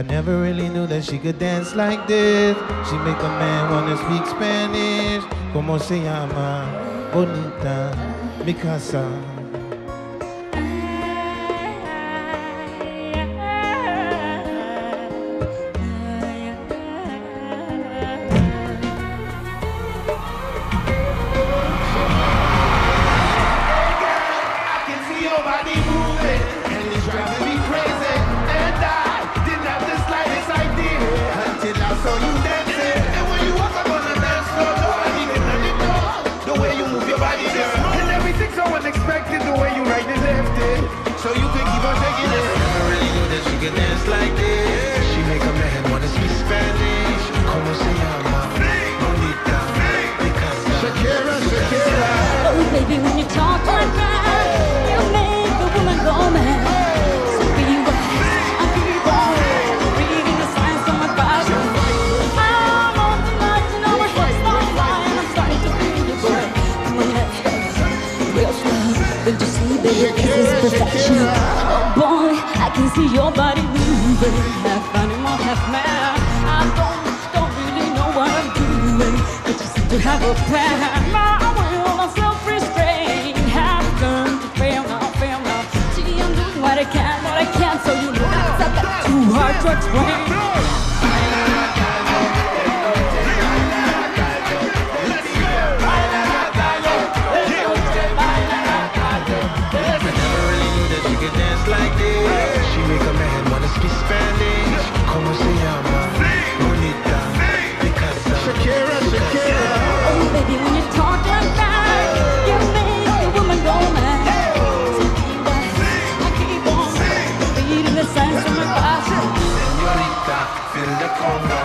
I never really knew that she could dance like this. She make a man wanna speak Spanish. Como se llama, bonita, mi casa. Oh boy, I can see your body moving. Half animal, half man. I don't really know what I'm doing, but you seem to have a plan. My will, my self-restraint. Have done to fail now, fail now. See, I'm doing what I can, so you know I've got too hard to explain.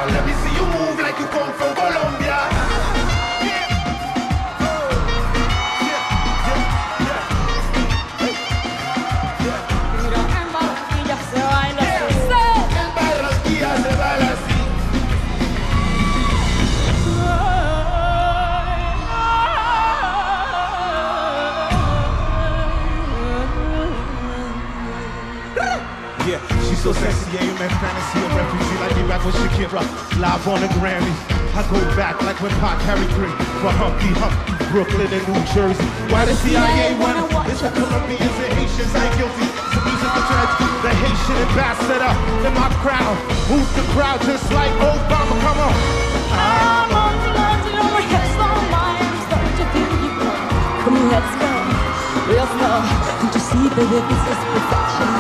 Let me see you move like you come from Colombia. Yeah, she's so sexy, yeah, you make fantasy a refugee like me back with Shakira, live on the Grammy. I go back like when Pac carried three for Humpty Hump, Brooklyn and New Jersey. Why the CIA wanna watch? It's the Colombians and Haitians ain't guilty. The music of judge, the Haitian ambassador in my crowd. Move the crowd just like Obama, come on. I'm on the line to know my head's on mine. I'm starting to feel you. Come on, let's go, real slow. Don't you see, baby, this is perfection.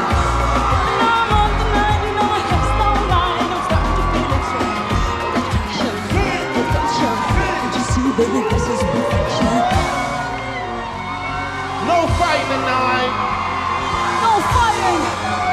Baby, this is perfection. No fighting tonight. No fighting.